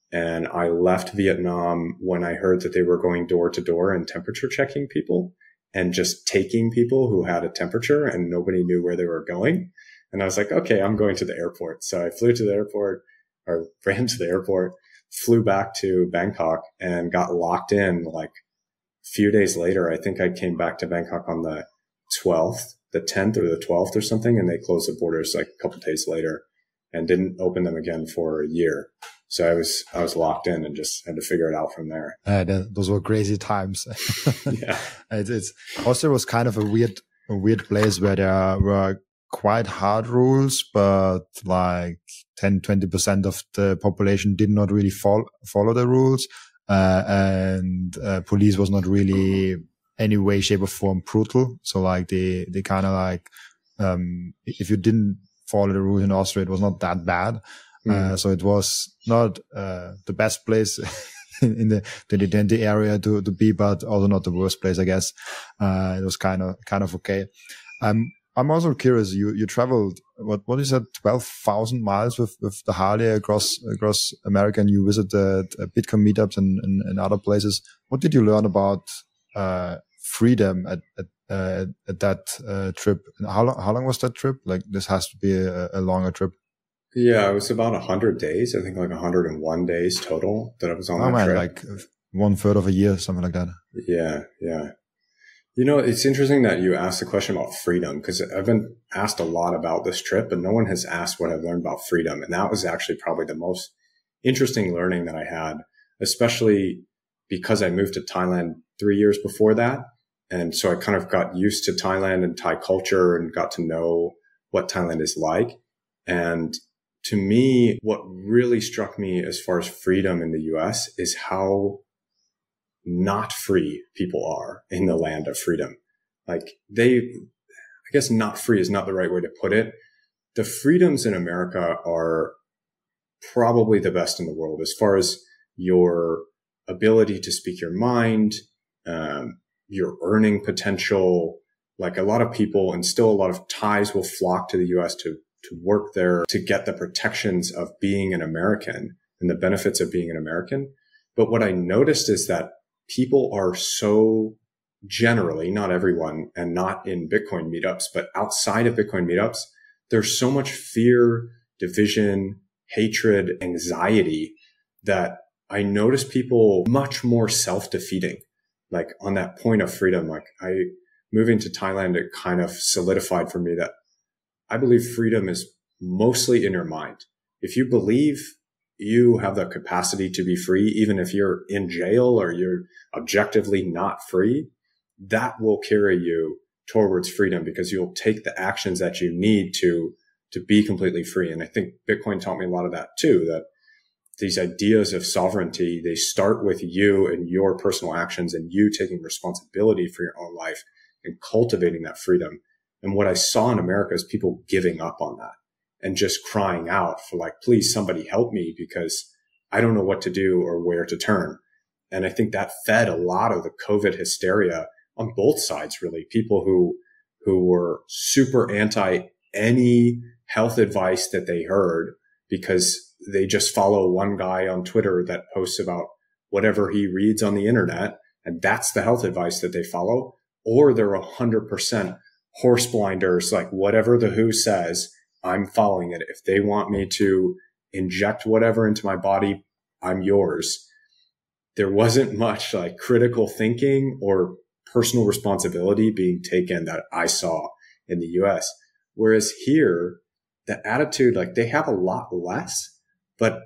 and I left Vietnam when I heard that they were going door to door and temperature checking people and just taking people who had a temperature, and nobody knew where they were going. And I was like, okay, I'm going to the airport. So I flew to the airport. I ran to the airport, flew back to Bangkok, and got locked in like a few days later. I think I came back to Bangkok on the twelfth, the tenth or the twelfth or something, and they closed the borders like a couple of days later and didn't open them again for a year. So I was, I was locked in and just had to figure it out from there. Uh, those were crazy times. Yeah. It's, it's also was kind of a weird, a weird place where there were quite hard rules, but like ten, twenty percent of the population did not really follow, follow the rules. Uh, and, uh, police was not really any way, shape or form brutal. So like they, they kind of like, um, if you didn't follow the rules in Austria, it was not that bad. Mm. Uh, so it was not, uh, the best place in, in the, the Detente area to, to be, but also not the worst place, I guess. Uh, it was kind of, kind of okay. Um, I'm also curious. You you traveled what what is that twelve thousand miles with with the Harley across across America, and you visited uh, Bitcoin meetups and, and and other places. What did you learn about uh, freedom at at, uh, at that uh, trip? And how long how long was that trip? Like this has to be a, a longer trip. Yeah, it was about a hundred days. I think like a hundred and one days total that I was on oh, that man, trip. Like one third of a year, something like that. Yeah, yeah. You know, it's interesting that you asked the question about freedom, because I've been asked a lot about this trip, but no one has asked what I've learned about freedom. And that was actually probably the most interesting learning that I had, especially because I moved to Thailand three years before that. And so I kind of got used to Thailand and Thai culture and got to know what Thailand is like. And to me, what really struck me as far as freedom in the U S is how not free people are in the land of freedom. Like they, I guess not free is not the right way to put it. The freedoms in America are probably the best in the world as far as your ability to speak your mind, um, your earning potential. Like a lot of people and still a lot of Thais will flock to the U S to to work there to get the protections of being an American and the benefits of being an American. But what I noticed is that people are so generally, not everyone and not in Bitcoin meetups, but outside of Bitcoin meetups, there's so much fear, division, hatred, anxiety that I notice people much more self-defeating. Like on that point of freedom, like I moving to Thailand, it kind of solidified for me that I believe freedom is mostly in your mind. If you believe you have the capacity to be free, even if you're in jail or you're objectively not free, that will carry you towards freedom because you'll take the actions that you need to, to be completely free. And I think Bitcoin taught me a lot of that too, that these ideas of sovereignty, they start with you and your personal actions and you taking responsibility for your own life and cultivating that freedom. And what I saw in America is people giving up on that and just crying out for like, please, somebody help me because I don't know what to do or where to turn. And I think that fed a lot of the COVID hysteria on both sides, really. People who, who were super anti any health advice that they heard because they just follow one guy on Twitter that posts about whatever he reads on the internet. And that's the health advice that they follow. Or they're a hundred percent horse blinders, like whatever the W H O says, I'm following it. If they want me to inject whatever into my body, I'm yours. There wasn't much like critical thinking or personal responsibility being taken that I saw in the U S. Whereas here, the attitude, like they have a lot less, but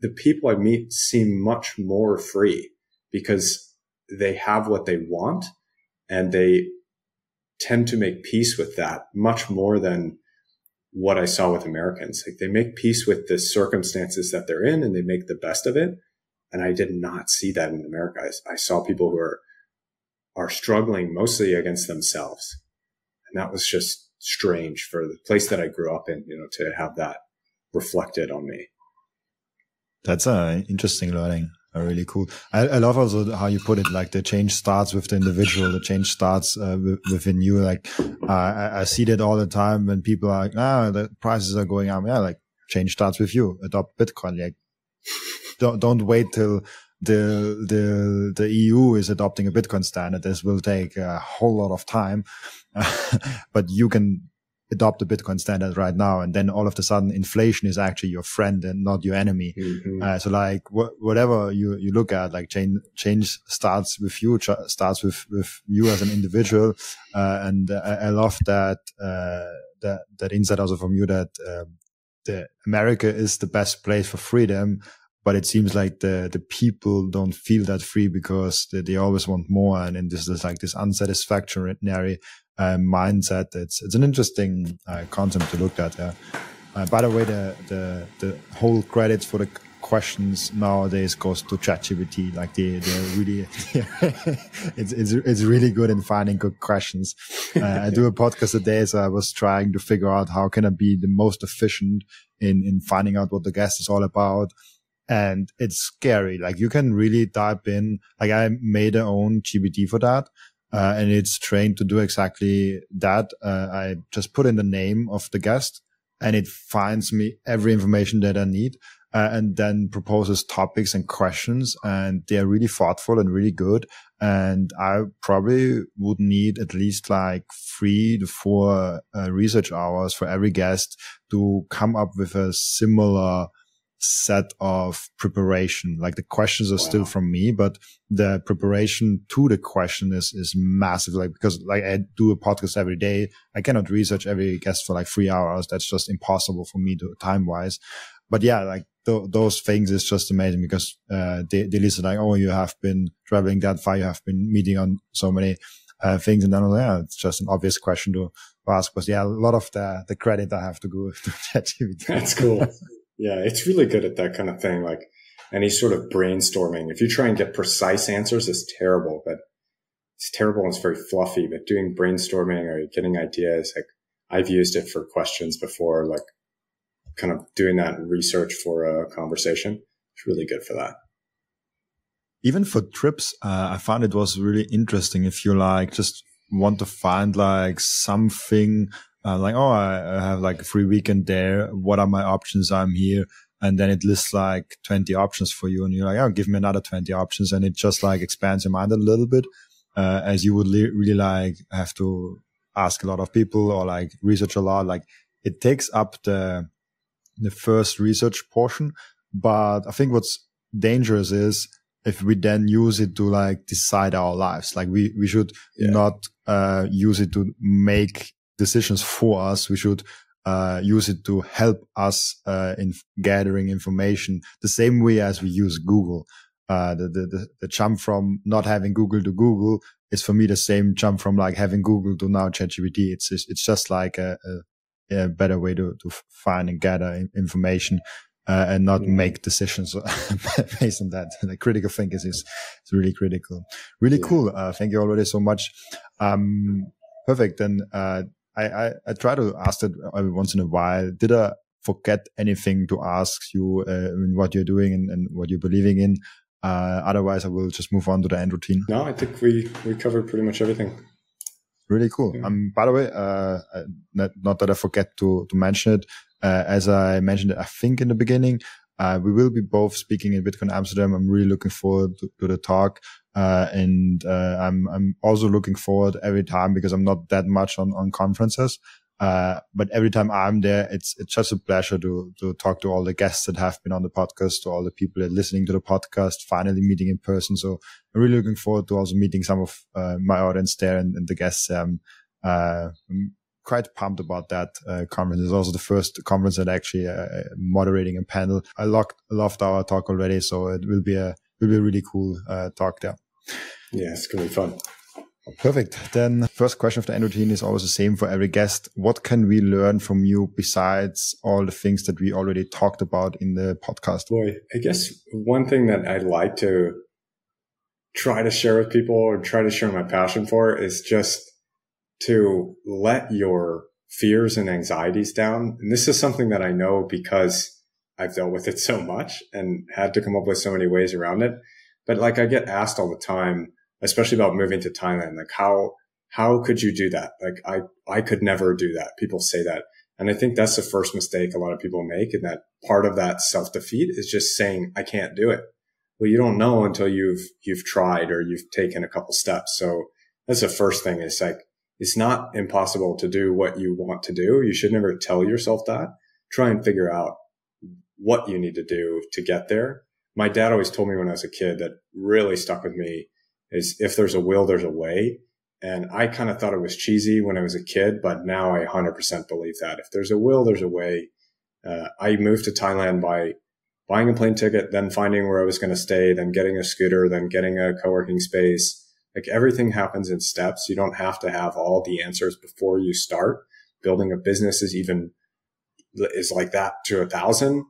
the people I meet seem much more free because they have what they want and they tend to make peace with that much more than what I saw with Americans. Like they make peace with the circumstances that they're in and they make the best of it. And I did not see that in America. I, I saw people who are, are struggling mostly against themselves. And that was just strange for the place that I grew up in, you know, to have that reflected on me. That's an interesting learning. Really cool. I, I love also how you put it, like the change starts with the individual, the change starts uh, within you. Like uh, I, I see that all the time when people are like, ah, the prices are going up. Yeah, like change starts with you. Adopt Bitcoin. Like don't don't wait till the the the E U is adopting a Bitcoin standard. This will take a whole lot of time, but you can adopt the Bitcoin standard right now. And then all of a sudden inflation is actually your friend and not your enemy. Mm-hmm. Uh, so like wh whatever you, you look at, like change, change starts with you, starts with, with you as an individual. Uh, and uh, I love that, uh, that, that insight also from you that, um, the America is the best place for freedom, but it seems like the, the people don't feel that free because they, they always want more. And then this is like this unsatisfactory Uh, mindset. It's it's an interesting uh, concept to look at. Yeah. Uh, by the way, the, the the whole credits for the questions nowadays goes to ChatGPT. Like they they're really it's it's it's really good in finding good questions. Uh, I do a podcast a day, so I was trying to figure out how can I be the most efficient in in finding out what the guest is all about. And it's scary. Like you can really type in. Like I made my own G P T for that. Uh, and it's trained to do exactly that. Uh, I just put in the name of the guest and it finds me every information that I need uh, and then proposes topics and questions. And they're really thoughtful and really good. And I probably would need at least like three to four uh, research hours for every guest to come up with a similar set of preparation. Like the questions are wow. still from me, but the preparation to the question is, is massive. Like, because like I do a podcast every day, I cannot research every guest for like three hours. That's just impossible for me to time wise. But yeah, like th those things is just amazing, because uh, they, they listen like, oh, you have been traveling that far, you have been meeting on so many uh, things, and then yeah, it's just an obvious question to ask. But yeah, a lot of the the credit I have to go to ChatGPT. That's cool. Yeah, it's really good at that kind of thing, like any sort of brainstorming. If you try and get precise answers, it's terrible, but it's terrible and it's very fluffy. But doing brainstorming or getting ideas, like I've used it for questions before, like kind of doing that research for a conversation. It's really good for that. Even for trips, uh, I found it was really interesting if you like just want to find like something uh, like, oh, I have like a free weekend there. What are my options? I'm here. And then it lists like twenty options for you. And you're like, oh, give me another twenty options. And it just like expands your mind a little bit, uh, as you would really like have to ask a lot of people or like research a lot. Like it takes up the, the first research portion. But I think what's dangerous is if we then use it to like decide our lives. Like we, we should yeah. not uh, use it to make decisions for us. We should Uh, use it to help us uh, in gathering information the same way as we use Google. Uh, the, the, the jump from not having Google to Google is for me the same jump from like having Google to now ChatGPT. It's just, it's just like a, a, a better way to, to find and gather information uh, and not yeah. make decisions based on that. The critical thinking is, is really critical. Really yeah. cool. Uh, thank you already so much. Um, perfect. And uh, I, I, I try to ask that every once in a while. Did I forget anything to ask you uh, in what you're doing and, and what you're believing in? Uh, otherwise, I will just move on to the end routine. No, I think we, we covered pretty much everything. Really cool. Yeah. Um, by the way, uh, not, not that I forget to, to mention it. Uh, as I mentioned, I think in the beginning, uh, we will be both speaking in Bitcoin Amsterdam. I'm really looking forward to, to the talk. Uh, and, uh, I'm, I'm also looking forward every time, because I'm not that much on, on conferences. Uh, but every time I'm there, it's, it's just a pleasure to, to talk to all the guests that have been on the podcast, to all the people that are listening to the podcast, finally meeting in person. So I'm really looking forward to also meeting some of uh, my audience there and, and the guests. Um, uh, I'm quite pumped about that uh, conference. It's also the first conference that actually uh, moderating a panel. I loved, loved our talk already. So it will be a, will be a really cool uh, talk there. Yeah, it's going to be fun. Perfect. Then first question of the end routine is always the same for every guest. What can we learn from you besides all the things that we already talked about in the podcast? Boy, I guess one thing that I'd like to try to share with people or try to share my passion for is just to let your fears and anxieties down. And this is something that I know because I've dealt with it so much and had to come up with so many ways around it. But like I get asked all the time, especially about moving to Thailand, like how, how could you do that? Like I, I could never do that. People say that. And I think that's the first mistake a lot of people make. And that part of that self-defeat is just saying, I can't do it. Well, you don't know until you've, you've tried or you've taken a couple steps. So that's the first thing. It's like, it's not impossible to do what you want to do. You should never tell yourself that. Try and figure out what you need to do to get there. My dad always told me when I was a kid that really stuck with me is if there's a will, there's a way. And I kind of thought it was cheesy when I was a kid, but now I one hundred percent believe that. If there's a will, there's a way. Uh, I moved to Thailand by buying a plane ticket, then finding where I was going to stay, then getting a scooter, then getting a co-working space. Like everything happens in steps. You don't have to have all the answers before you start. Building a business is even is like that to a thousand.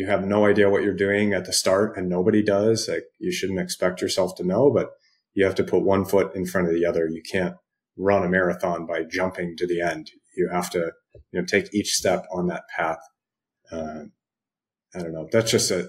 You have no idea what you're doing at the start and nobody does. Like you shouldn't expect yourself to know, but you have to put one foot in front of the other. You can't run a marathon by jumping to the end. You have to, you know, take each step on that path. Uh, I don't know. That's just a,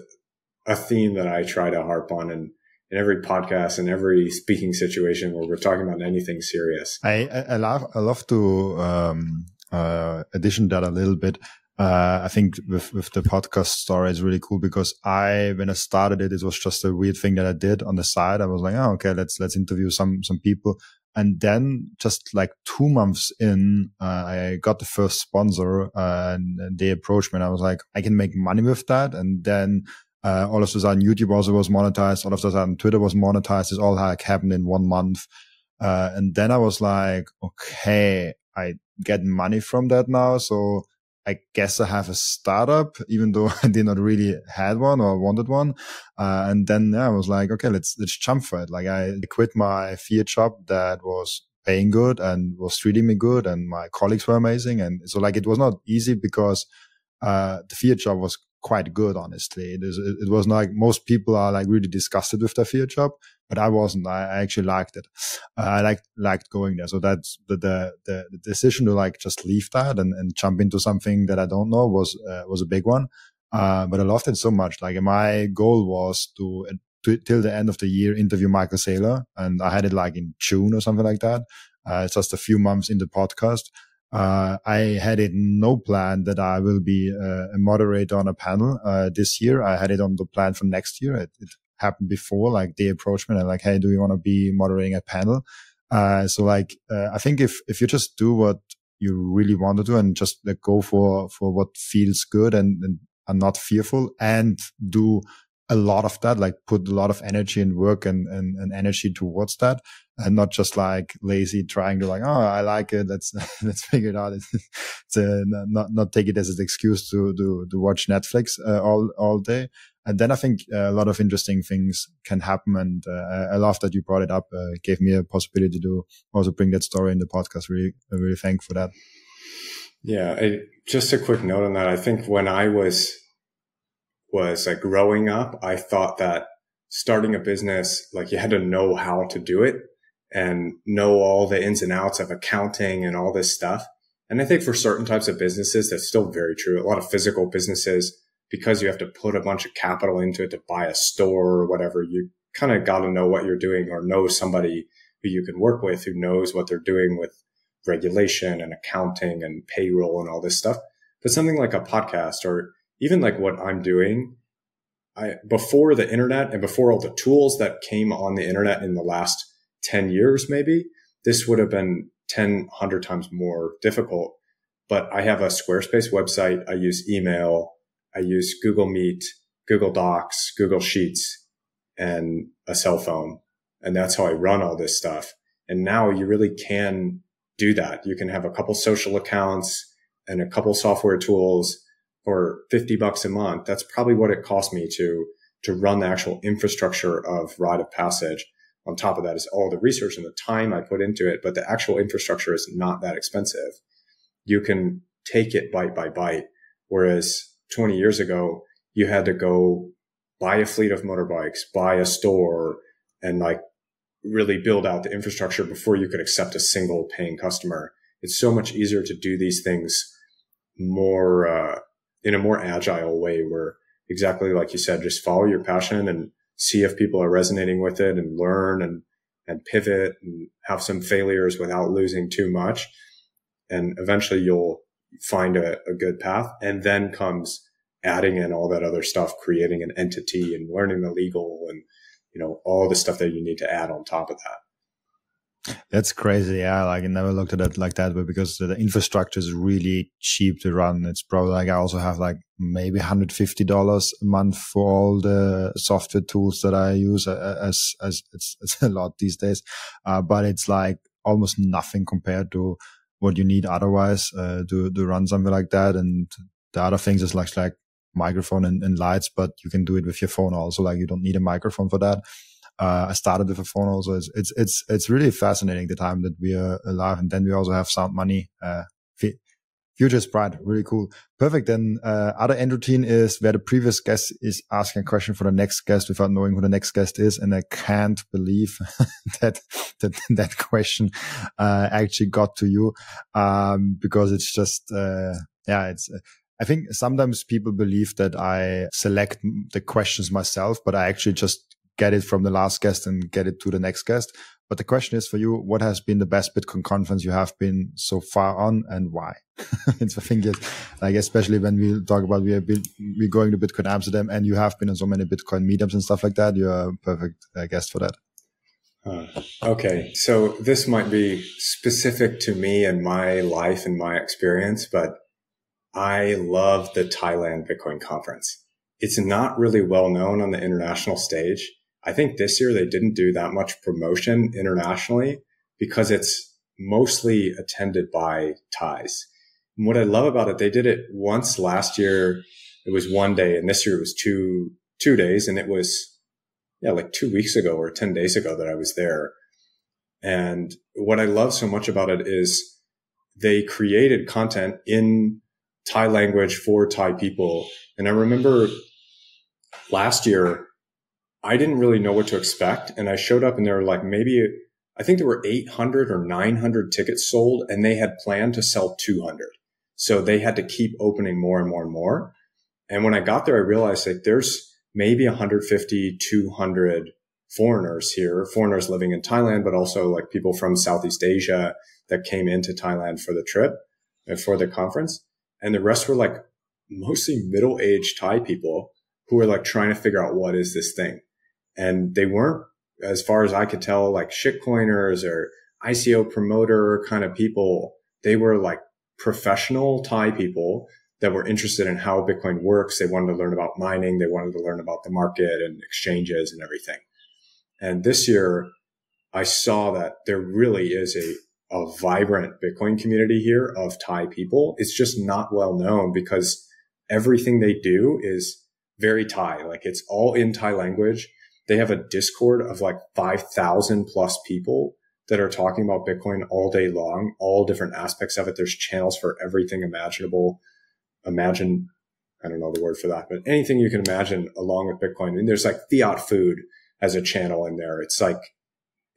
a theme that I try to harp on and in every podcast and every speaking situation where we're talking about anything serious. I, I love, I love to, um, uh, addition that a little bit. Uh, I think with, with the podcast story is really cool because I, when I started it, it was just a weird thing that I did on the side. I was like, oh, okay, let's, let's interview some, some people. And then just like two months in, uh, I got the first sponsor, uh, and, and they approached me and I was like, I can make money with that. And then, uh, all of a sudden YouTube also was monetized. All of a sudden Twitter was monetized. It's all like happened in one month. Uh, and then I was like, okay, I get money from that now. So I guess I have a startup, even though I did not really had one or wanted one. Uh, and then yeah, I was like, okay, let's, let's jump for it. Like I quit my fiat job that was paying good and was treating me good. And my colleagues were amazing. And so like, it was not easy because, uh, the fiat job was quite good. Honestly, it, is, it was not like most people are like really disgusted with their fiat job, but I wasn't. I actually liked it. Uh, I liked, liked going there. So that's the, the, the, the decision to like just leave that and, and jump into something that I don't know was, uh, was a big one. Uh, but I loved it so much. Like my goal was to, to till the end of the year, interview Michael Saylor. And I had it like in June or something like that. Uh, it's just a few months in the podcast. Uh, I had it no plan that I will be uh, a moderator on a panel, uh, this year. I had it on the plan for next year. It, it happened before, like they approached me and like, hey, do you want to be moderating a panel? Uh, so like, uh, I think if, if you just do what you really want to do and just like go for, for what feels good and, and are not fearful and do a lot of that, like put a lot of energy and work and, and, and energy towards that and not just like lazy trying to like, oh, I like it. Let's, let's figure it out. It's a, not, not take it as an excuse to, to, to watch Netflix uh, all, all day. And then I think a lot of interesting things can happen. And uh, I love that you brought it up. Uh, it gave me a possibility to also bring that story in the podcast. Really, I'm really thankful for that. Yeah. I, just a quick note on that. I think when I was, was like growing up, I thought that starting a business, like you had to know how to do it and know all the ins and outs of accounting and all this stuff. And I think for certain types of businesses, that's still very true. A lot of physical businesses, because you have to put a bunch of capital into it to buy a store or whatever, you kind of got to know what you're doing or know somebody who you can work with who knows what they're doing with regulation and accounting and payroll and all this stuff. But something like a podcast or even like what I'm doing, I, before the internet and before all the tools that came on the internet in the last ten years, maybe this would have been ten, a hundred times more difficult. But I have a Squarespace website. I use email. I use Google Meet, Google Docs, Google Sheets, and a cell phone. And that's how I run all this stuff. And now you really can do that. You can have a couple social accounts and a couple software tools. For fifty bucks a month, that's probably what it cost me to, to run the actual infrastructure of Ride of Passage. On top of that is all the research and the time I put into it, but the actual infrastructure is not that expensive. You can take it bite by bite. Whereas twenty years ago, you had to go buy a fleet of motorbikes, buy a store and like really build out the infrastructure before you could accept a single paying customer. It's so much easier to do these things more, uh, in a more agile way where exactly like you said, just follow your passion and see if people are resonating with it and learn and, and pivot and have some failures without losing too much. And eventually you'll find a, a good path. And then comes adding in all that other stuff, creating an entity and learning the legal and, you know, all the stuff that you need to add on top of that. That's crazy. Yeah. Like I never looked at it like that, but because the infrastructure is really cheap to run, it's probably like I also have like maybe one hundred fifty dollars a month for all the software tools that I use as, as it's, it's a lot these days. Uh, but it's like almost nothing compared to what you need otherwise, uh, to, to run something like that. And the other things is like, like microphone and, and lights, but you can do it with your phone also. Like you don't need a microphone for that. Uh, I started with a phone also. It's, it's, it's, it's really fascinating the time that we are alive. And then we also have Sound Money. Uh, future's bright. Really cool. Perfect. Then, uh, other end routine is where the previous guest is asking a question for the next guest without knowing who the next guest is. And I can't believe that, that, that question, uh, actually got to you. Um, because it's just, uh, yeah, it's, uh, I think sometimes people believe that I select the questions myself, but I actually just get it from the last guest and get it to the next guest. But the question is for you, what has been the best Bitcoin conference you have been so far on and why? It's I think, like, especially when we talk about we are we're going to Bitcoin Amsterdam and you have been on so many Bitcoin meetups and stuff like that. You're a perfect uh, guest for that. Uh, okay. So this might be specific to me and my life and my experience, but I love the Thailand Bitcoin conference. It's not really well known on the international stage. I think this year they didn't do that much promotion internationally because it's mostly attended by Thais. And what I love about it, they did it once last year. It was one day, and this year it was two, two days. And it was, yeah, like two weeks ago or ten days ago that I was there. And what I love so much about it is they created content in Thai language for Thai people. And I remember last year, I didn't really know what to expect. And I showed up and there were like maybe, I think there were eight hundred or nine hundred tickets sold, and they had planned to sell two hundred. So they had to keep opening more and more and more. And when I got there, I realized that there's maybe one hundred fifty, two hundred foreigners here, foreigners living in Thailand, but also like people from Southeast Asia that came into Thailand for the trip and for the conference. And the rest were like mostly middle-aged Thai people who were like trying to figure out what is this thing. And they weren't, as far as I could tell, like shitcoiners or I C O promoter kind of people. They were like professional Thai people that were interested in how Bitcoin works. They wanted to learn about mining. They wanted to learn about the market and exchanges and everything. And this year I saw that there really is a, a vibrant Bitcoin community here of Thai people. It's just not well known because everything they do is very Thai. Like it's all in Thai language. They have a Discord of like five thousand plus people that are talking about Bitcoin all day long, all different aspects of it. There's channels for everything imaginable. Imagine, I don't know the word for that, but anything you can imagine along with Bitcoin. And there's like fiat food as a channel in there. It's like,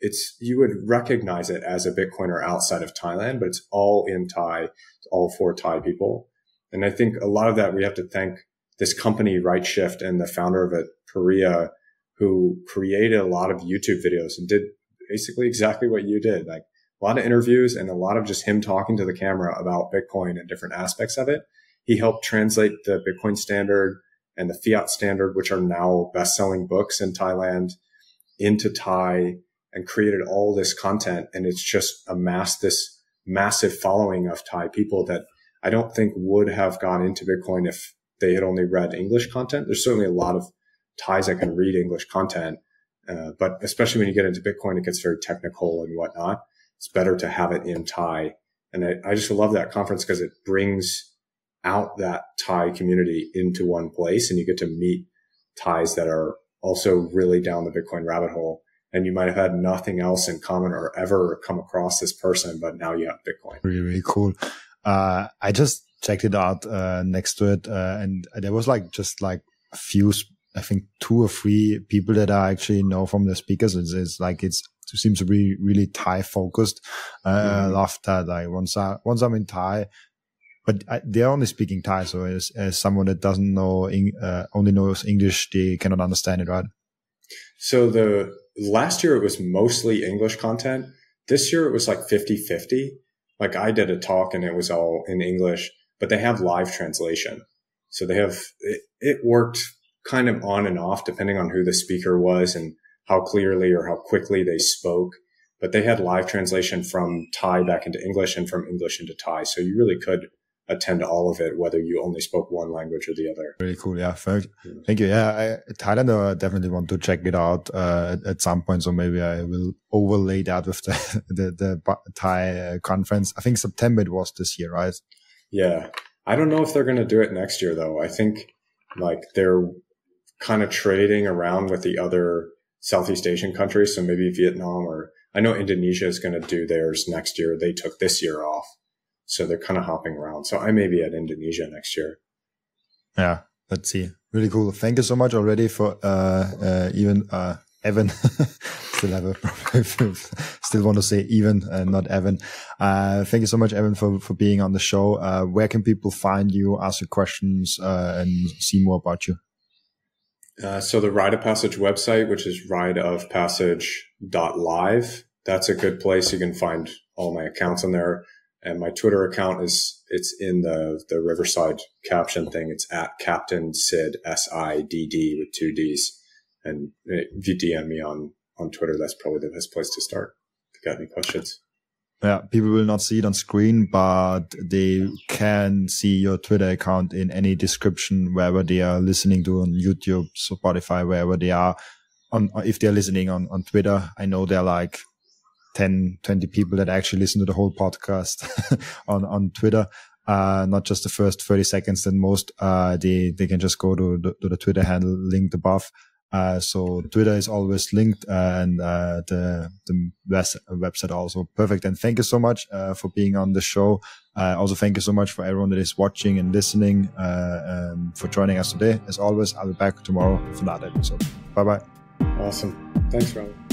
it's, you would recognize it as a Bitcoiner outside of Thailand, but it's all in Thai, it's all for Thai people. And I think a lot of that we have to thank this company, RightShift, and the founder of it, Paria, who created a lot of YouTube videos and did basically exactly what you did, like a lot of interviews and a lot of just him talking to the camera about Bitcoin and different aspects of it. He helped translate the Bitcoin standard and the fiat standard, which are now best-selling books in Thailand, into Thai, and created all this content. And it's just amassed this massive following of Thai people that I don't think would have gone into Bitcoin if they had only read English content. There's certainly a lot of Thais that can read English content, uh, but especially when you get into Bitcoin, it gets very technical and whatnot. It's better to have it in Thai. And I, I just love that conference because it brings out that Thai community into one place, and you get to meet Thais that are also really down the Bitcoin rabbit hole. And you might have had nothing else in common or ever come across this person, but now you have Bitcoin. Really, really cool. Uh, I just checked it out uh, next to it, uh, and there was like just like a few, I think two or three people that I actually know from the speakers. It's, it's like it's, it seems to be really Thai focused. Uh, mm. I love that. Like once I once I'm in Thai. But they're only speaking Thai, so as, as someone that doesn't know, uh, only knows English, they cannot understand it, right? So the last year it was mostly English content. This year it was like fifty fifty. Like I did a talk and it was all in English, but they have live translation. So they have, it, it worked kind of on and off depending on who the speaker was and how clearly or how quickly they spoke. But they had live translation from Thai back into English and from English into Thai. So you really could attend to all of it, whether you only spoke one language or the other. Really cool. Yeah. Thank, thank you. Yeah. I, Thailand, I uh, definitely want to check it out uh, at, at some point. So maybe I will overlay that with the, the, the Thai uh, conference. I think September it was this year, right? Yeah. I don't know if they're going to do it next year, though. I think like they're kind of trading around with the other Southeast Asian countries. So maybe Vietnam, or I know Indonesia is going to do theirs next year. They took this year off. So they're kind of hopping around. So I may be at Indonesia next year. Yeah, let's see. Really cool. Thank you so much already for uh, uh, even uh, Evan. Still have a problem. Still want to say even and not Evan. Uh, thank you so much, Evan, for for being on the show. Uh, where can people find you, ask you questions, uh, and see more about you? Uh, so the Ride of Passage website, which is ride of passage dot live, that's a good place. You can find all my accounts on there. And my Twitter account is, it's in the, the Riverside caption thing. It's at Captain Sid, S I D D with two Ds. And if you D M me on, on Twitter, that's probably the best place to start. If you got any questions. Yeah, people will not see it on screen, but they can see your Twitter account in any description, wherever they are listening to, on YouTube, Spotify, wherever they are. On, if they're listening on, on Twitter, I know they're like ten, twenty people that actually listen to the whole podcast on, on Twitter. uh, not just the first thirty seconds. Then most, uh, they, they can just go to the, to the Twitter handle linked above. Uh, so Twitter is always linked, uh, and, uh, the, the website also. Perfect. And thank you so much, uh, for being on the show. Uh, also thank you so much for everyone that is watching and listening, uh, um, for joining us today. As always, I'll be back tomorrow for another episode. Bye bye. Awesome. Thanks, Robin.